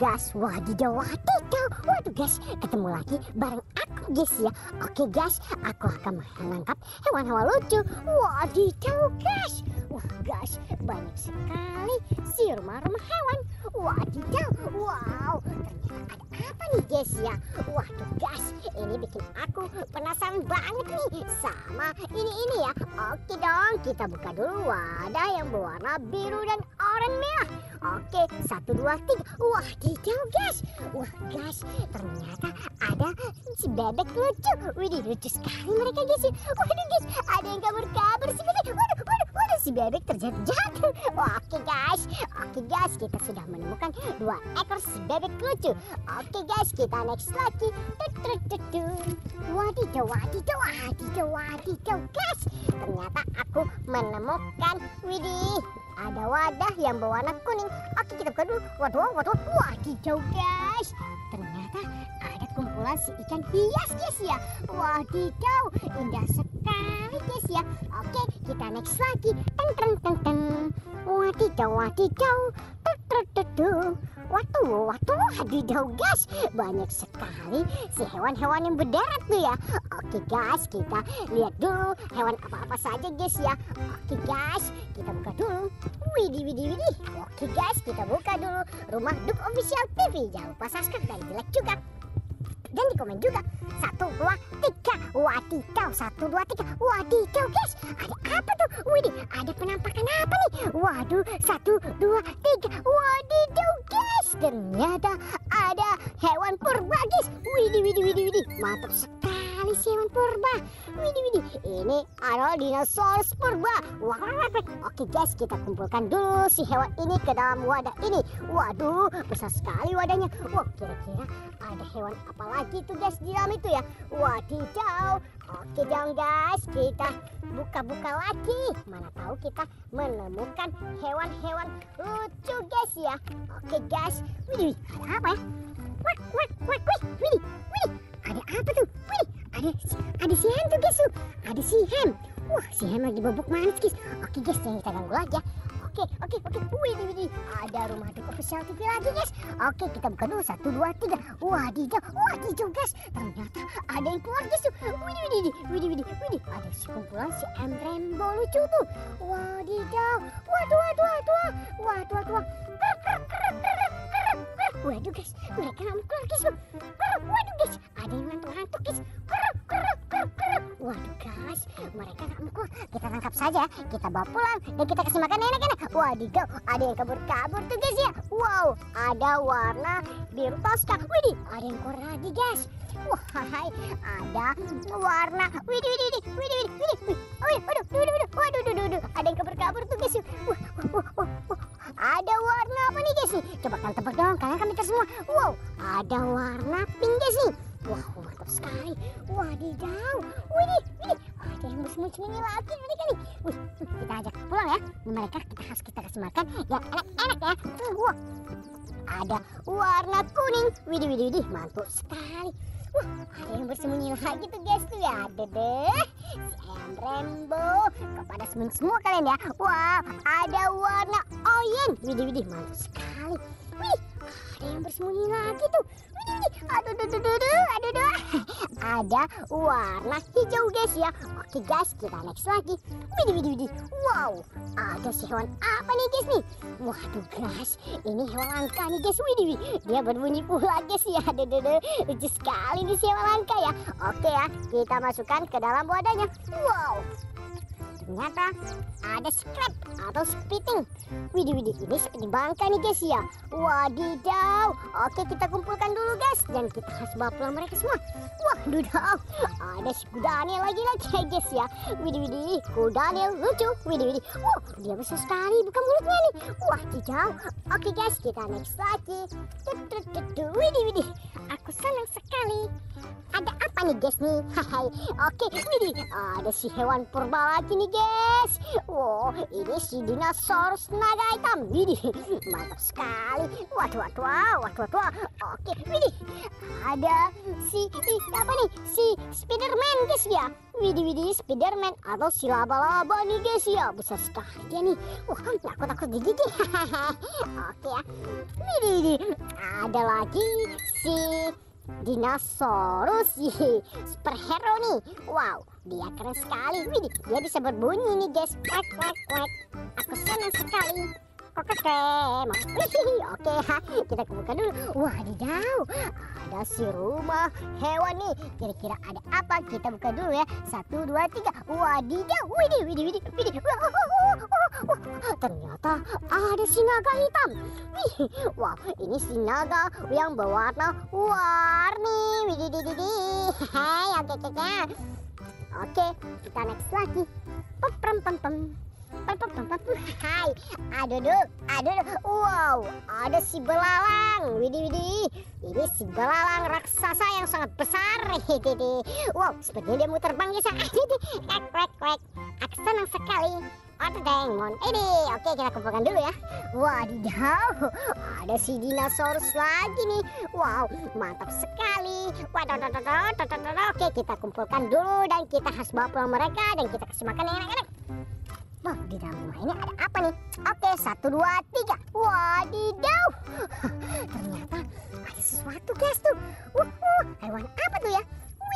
guys, wah didawati kau. Waduh guys, ketemu lagi bareng aku guys ya. Oke guys, aku akan menangkap hewan-hewan lucu. Wah didawati guys. Wah guys, banyak sekali si rumah-rumah hewan. Wah didawati, wow. Ternyata ada apa nih guys ya. Waduh guys, ini bikin aku penasaran banget nih sama ini ya. Oke dong, kita buka dulu wadah yang berwarna biru dan oranye merah. Oke, 1, 2, 3. Wah, hijau guys. Wah guys, ternyata ada si bebek lucu. Widih, lucu sekali mereka guys. Waduh guys, ada yang kabur-kabur sih. Waduh, si bebek terjatuh-jatuh. Oke guys, kita sudah menemukan 2 ekor si bebek lucu. Oke guys, kita next lagi. Wadidaw guys. Ternyata aku menemukan, widih, ada wadah yang berwarna kuning. Oke, kita buka dulu. Waduh, hijau guys. Ternyata ada kumpulan si ikan hias guys ya. Wah, hijau, indah sekali guys ya. Oke, kita next lagi. Teng. Wadidaw. Wadidaw guys, banyak sekali si hewan-hewan yang berdarah tuh ya. Oke guys, kita lihat dulu hewan apa-apa saja guys ya. Oke guys, kita buka dulu. Widih. Oke guys, kita buka dulu Rumah Duk Official TV. Jangan lupa subscribe dan like juga, dan di komen juga. 1, 2, 3. Wadidaw, 1, 2, 3. Wadidaw guys, ada apa tuh? Widih, ada penampakan apa nih? Waduh, 1, 2, 3. Wadidaw guys, ternyata ada hewan purba guys. Widih, mantap sekali si hewan purba. Widih, ini ada dinosaurus purba. Oke guys, kita kumpulkan dulu si hewan ini ke dalam wadah ini. Waduh, besar sekali wadahnya. Wah, kira-kira ada hewan apa lagi tuh guys di dalam itu ya? Wadidaw. Oke dong guys, kita buka-buka lagi. Mana tahu kita menemukan hewan-hewan lucu guys ya. Oke guys, widih, ada apa ya? Widih, ada apa tuh? Widih, ada si Ham tuh guys tuh. Ada si Ham. Wah, si Ham lagi bobok manis guys. Oke guys, jangan kita ganggu lagi ya. Oke. Widih, ada Rumah Duk Official TV lagi guys. Oke, kita buka dulu. 1, 2, 3. Wadidaw guys. Ternyata ada yang keluar guys tuh. Widih. Ada si kumpulan si Emrembo lucu tuh. Wadidaw. Waduh. Waduh guys, mereka nggak mau keluar guys tuh. Waduh guys, ada yang ngantuk-ngantuk guys. Waduh guys, mereka nggak mau keluar. Kita tangkap saja, kita bawa pulang dan kita kasih makan enak-enak. Wadidaw, ada yang kabur-kabur tuh guys ya. Wow, ada warna biru toska. Widih, ada yang keluar lagi guys. Wahai, ada warna Widih. Ada yang kabur-kabur tuh guys. Wah. Ada warna apa nih guys? Coba kalian tebak dong, kalian minta semua. Wow, ada warna pink guys nih. Wah, mantap sekali. Wadidaw. Widih. Ada yang musmuni lagi mereka nih. Wih, kita ajak pulang ya. Mereka kita kasih makan yang enak-enak ya. Wah, ada warna kuning. Widih, mantap sekali. Wah, ada yang bersembunyi lagi tuh guys tuh ya. Ada deh si Emrembo. Kepada sembunyi semua kalian ya. Wow, ada warna oranye. Widih, mantap sekali. Widih, ada yang bersembunyi lagi tuh. Widih. Aduh. Ada warna hijau guys ya. Oke guys, kita next lagi. Widih. Wow, ada si hewan apa nih guys nih? Waduh guys, ini hewan langka nih guys. Widih, dia berbunyi pula guys ya. Lucu sekali nih si hewan langka ya. Oke ya, kita masukkan ke dalam wadahnya. Wow, ternyata ada scrap atau spitting. Widih, ini seperti bangka nih guys ya. Wadidaw. Oke, kita kumpulkan dulu guys dan kita harus bawa pulang mereka semua. Wadidaw, ada si kuda Daniel lagi guys ya. Widih, kuda Daniel lucu. Widih. Wow, dia besar sekali buka mulutnya nih. Wadidaw. Oke guys, kita next lagi. Widih. Aku senang sekali. Ada apa nih guys nih? Oke, widih, ada si hewan purba lagi nih guys. Wow, ini si dinosaurus naga hitam. Widih, mantap sekali. Waduh. Oke, widih, ada si apa nih? Si Spiderman guys ya. Widih, Spiderman atau si laba-laba nih guys ya. Besar sekali dia nih. Wah, takut digigit. Oke ya. Widih, ada lagi si dinosaurus superhero nih. Wow, dia keren sekali. Widih, dia bisa berbunyi nih guys. Kwek kwek kwek. Aku senang sekali. Oke, kita buka dulu. Wadidaw, ada si rumah hewan nih. Kira-kira ada apa? Kita buka dulu ya. 1, 2, 3. Wadidaw, widih. Ternyata ada si naga hitam. Wah, ini si naga yang berwarna warni. Widih. Oke, kita next lagi. Hai, aduh. Wow, ada si belalang. Widih. Ini si belalang raksasa yang sangat besar. Wow, sepertinya dia mau terbang ya. Kwek. Aku senang sekali. Ini, oke, kita kumpulkan dulu ya. Wadidaw, ada si dinosaurus lagi nih. Wow, mantap sekali. Oke, kita kumpulkan dulu dan kita harus bawa pulang mereka dan kita kasih makan yang enak-enak. Wah, di dalam rumah ini ada apa nih? Oke, 1, 2, 3. Wadidaw, ternyata ada sesuatu guys tuh. Hewan apa tuh ya?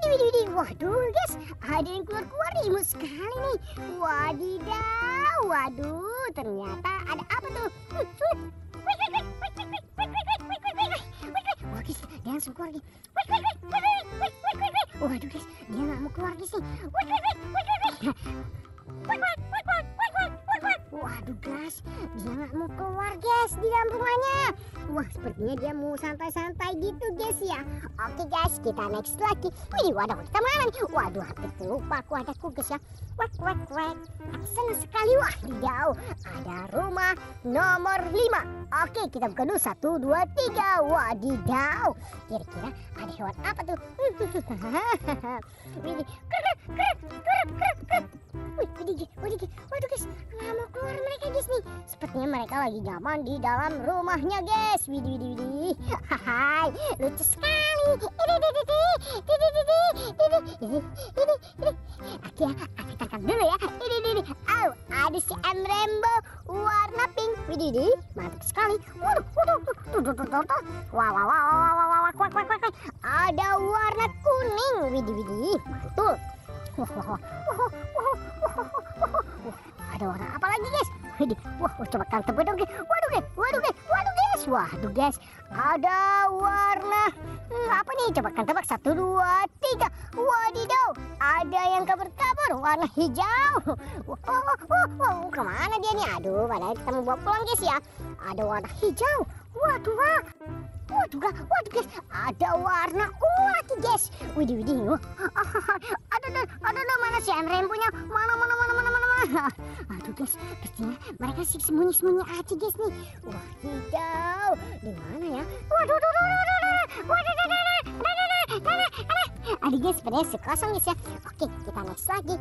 Widih. Waduh guys, ada yang keluar-keluar imut sekali nih. Wadidaw, waduh, ternyata ada apa tuh? Wah guys, dia langsung keluar nih. Waduh guys, dia nggak mau keluar guys nih. Waduh guys, dia nggak mau keluar guys di dalam rumahnya. Wah, sepertinya dia mau santai-santai gitu guys ya. Oke guys, kita next lagi. Wih, waduh, kita mana nih? Waduh, hampir lupa aku ada guys ya. Wek. Senang sekali. Wah, jauh ada rumah nomor 5. Oke, kita buka dulu. 1, 2, 3. Wadidaw, kira-kira ada hewan apa tuh? Wih, kerap. Waduh guys, nggak mau keluar mereka guys nih. Sepertinya mereka lagi nyaman di dalam rumahnya guys. Widih. Hai, lucu sekali. Oke, aku tangkap dulu ya. Oh, ada si Rainbow warna pink. Widih, mantap sekali. Wow. Ada warna kuning. Widih, mantul. Wah, ada warna apa lagi guys? Wah, coba kalian tebak dong guys. Waduh guys. Waduh guys, ada warna apa nih? Coba kalian tebak. 1, 2, 3. Wadidaw, ada yang kabur-kabur warna hijau. Wah, kemana dia nih? Aduh, padahal kita mau bawa pulang guys ya. Ada warna hijau. Waduh guys, ada warna ungu guys. Widih. Aduh, mana sih Rainbow-nya? Mana. Aduh guys, pastinya mereka sih sembunyi-sembunyi aja guys nih. Wadidaw, di mana ya? Waduh. Aduh guys, sebenarnya sih kosong guys ya. Oke, kita next lagi.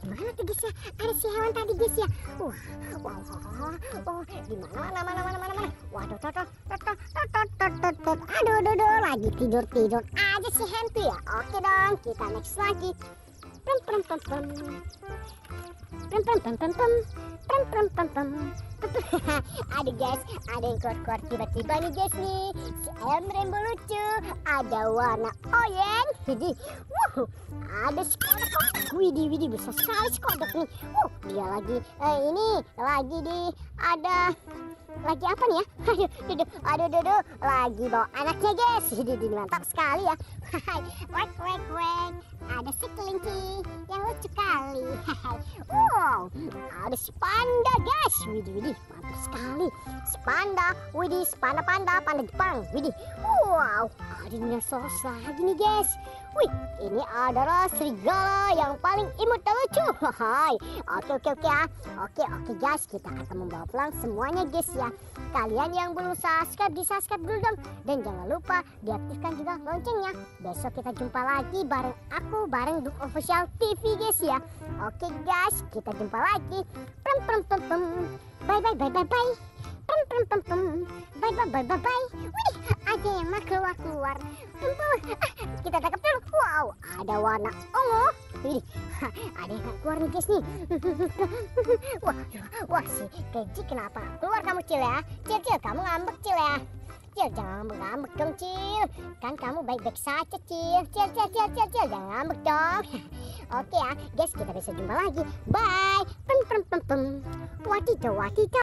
Gimana tuh guys ya? Ada si hewan tadi guys ya. Wah. Di mana. Waduh. Aduh, lagi tidur aja si hantu ya. Oke dong, kita next lagi. Aduh guys, ada yang keluar-keluar tiba-tiba nih guys nih. Si ayam Rainbow lucu, ada warna oranye. Ada si kodok. Widih, besar sekali si kodok nih. Dia lagi lagi apa nih ya? Aduh, lagi bawa anaknya guys. Mantap sekali ya. Wek. Ada si kelinci yang lucu kali. Wow, ada si panda guys. Widih, mantap sekali. Si panda, widih, panda Jepang. Widih. Wow, ada dinosaurus lagi nih guys. Wih, ini adalah serigala yang paling imut dan lucu. Oke ya. Oke guys, kita akan membawa pulang semuanya guys ya. Kalian yang belum subscribe, di-subscribe dulu dong. Dan jangan lupa diaktifkan juga loncengnya. Besok kita jumpa lagi bareng aku, bareng Duk Official TV guys ya. Oke guys, kita jumpa lagi. Bye. Bye. Widih, lagi keluar-keluar. Kita tangkap dulu. Wow, ada warna ungu. Ini ada yang keluar nih guys nih. Wah si keji kenapa? Keluar kamu Cil ya. Cil kamu ngambek Cil ya. Cil jangan ngambek dong Cil. Kan kamu baik-baik saja Cil. Cil jangan ngambek dong. Oke ya guys, kita bisa jumpa lagi. Bye. Pem pem pem pem. Watito watito.